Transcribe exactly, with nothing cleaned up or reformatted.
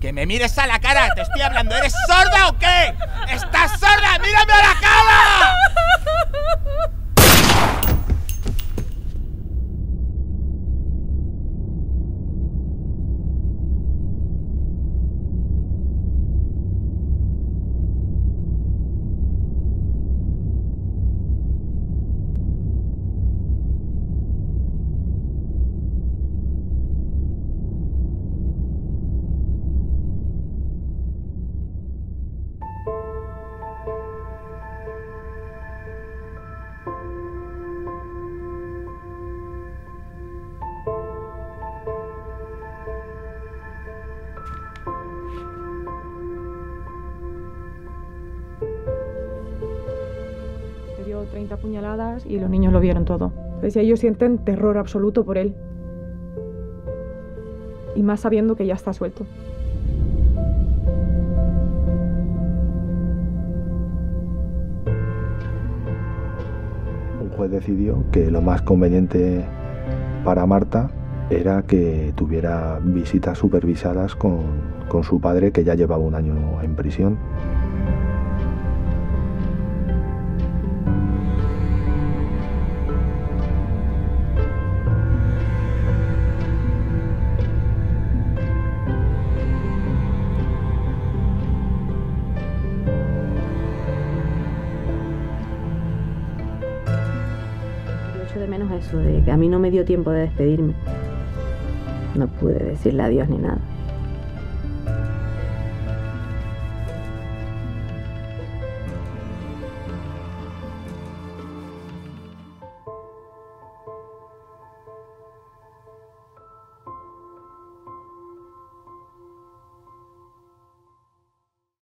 ¡Que me mires a la cara! ¡Te estoy hablando! ¿Eres sorda o qué? ¡Estás sorda! ¡Mírame a la cara! treinta puñaladas y los niños lo vieron todo. Decía, ellos sienten terror absoluto por él. Y más sabiendo que ya está suelto. Un juez decidió que lo más conveniente para Marta era que tuviera visitas supervisadas con, con su padre, que ya llevaba un año en prisión. De menos eso, de que a mí no me dio tiempo de despedirme. No pude decirle adiós ni nada.